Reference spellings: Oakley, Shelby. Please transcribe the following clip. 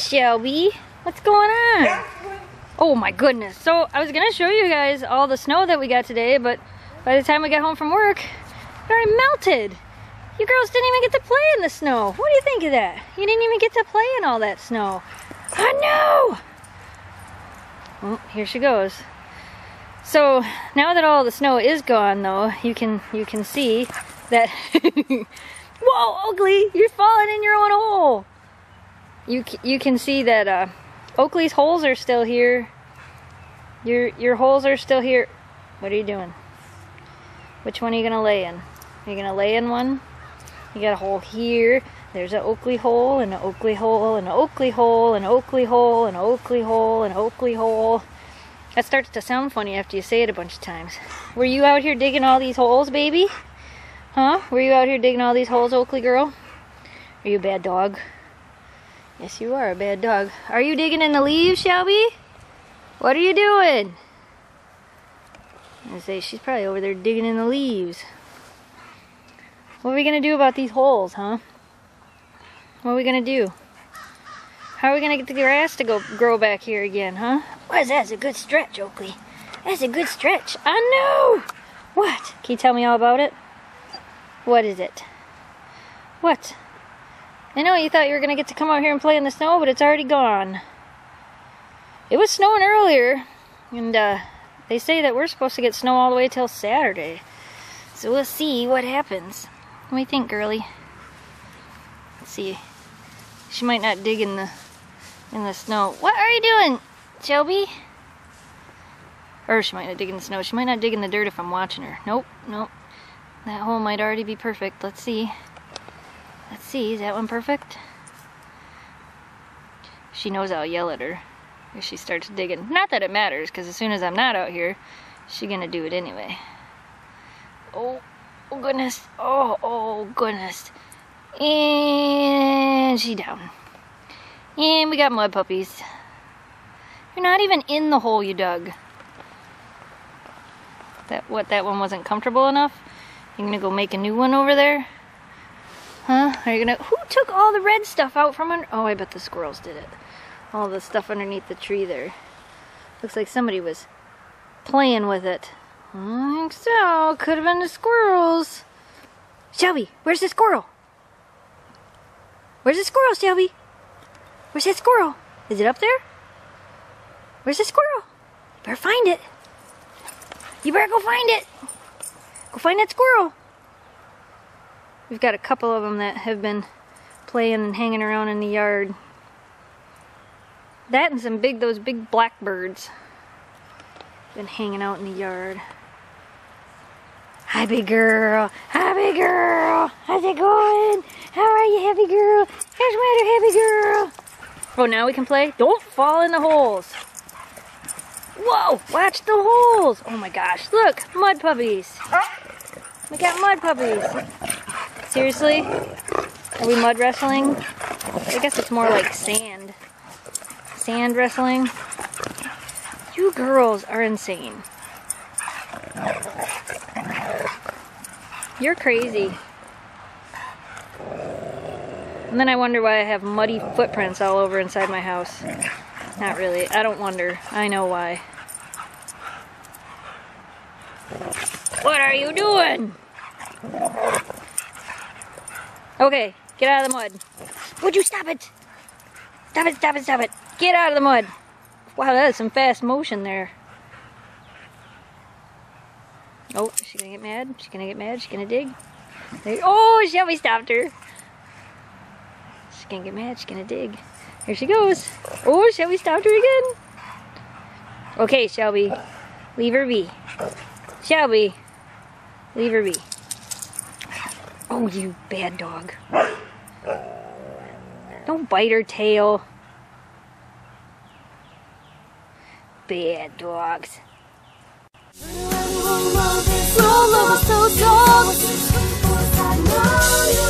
Shelby. What's going on? Oh my goodness. So I was gonna show you guys all the snow that we got today, but by the time we got home from work, it already melted. You girls didn't even get to play in the snow. What do you think of that? You didn't even get to play in all that snow. Oh no! Well, here she goes. So now that all the snow is gone though, you can see that whoa, Oakley, you're falling in your own hole. You can see that Oakley's holes are still here. Your holes are still here. What are you doing? Which one are you gonna lay in? Are you gonna lay in one? You got a hole here. There's an Oakley hole, and an Oakley hole, and an Oakley hole, and an Oakley hole, and an Oakley hole, and an Oakley hole. That starts to sound funny after you say it a bunch of times. Were you out here digging all these holes, baby? Huh? Were you out here digging all these holes, Oakley girl? Are you a bad dog? Yes, you are a bad dog. Are you digging in the leaves, Shelby? What are you doing? I say she's probably over there digging in the leaves. What are we gonna do about these holes, huh? What are we gonna do? How are we gonna get the grass to go grow back here again, huh? Well, that's a good stretch, Oakley. That's a good stretch. I know! What? Can you tell me all about it? What is it? What? I know you thought you were gonna get to come out here and play in the snow, but it's already gone. It was snowing earlier, and they say that we're supposed to get snow all the way till Saturday. So we'll see what happens. What do you think, girlie? Let's see. She might not dig in the snow. What are you doing, Shelby? Or she might not dig in the snow. She might not dig in the dirt if I'm watching her. Nope, nope. That hole might already be perfect. Let's see. Let's see. Is that one perfect? She knows I'll yell at her if she starts digging. Not that it matters, because as soon as I'm not out here, she's gonna do it anyway. Oh, oh goodness. Oh, oh goodness. And she down. And we got mud puppies. You're not even in the hole you dug. That one wasn't comfortable enough? You're gonna go make a new one over there? Huh? Are you gonna... Who took all the red stuff out from under... Oh, I bet the squirrels did it. All the stuff underneath the tree there. Looks like somebody was playing with it. I think so. Could have been the squirrels. Shelby, where's the squirrel? Where's the squirrel, Shelby? Where's that squirrel? Is it up there? Where's the squirrel? You better find it. You better go find it. Go find that squirrel. We've got a couple of them that have been playing and hanging around in the yard. That and those big blackbirds. Been hanging out in the yard. Hi, big girl. Hi, big girl. How's it going? How are you, happy girl? Here's Water, happy girl. Oh, now we can play. Don't fall in the holes. Whoa, watch the holes. Oh my gosh, look, mud puppies. We got mud puppies. Seriously? Are we mud wrestling? I guess it's more like sand. Sand wrestling. You girls are insane. You're crazy. And then I wonder why I have muddy footprints all over inside my house. Not really. I don't wonder. I know why. What are you doing? Okay, get out of the mud. Would you stop it? Stop it, stop it, stop it. Get out of the mud. Wow, that is some fast motion there. Oh, is she gonna get mad? She's gonna get mad? She's gonna dig? Oh, Shelby stopped her. She's gonna get mad. She's gonna dig. Here she goes. Oh, Shelby stopped her again. Okay, Shelby. Leave her be. Shelby. Leave her be. Oh, you bad dog. Don't bite her tail. Bad dogs. Roll over, so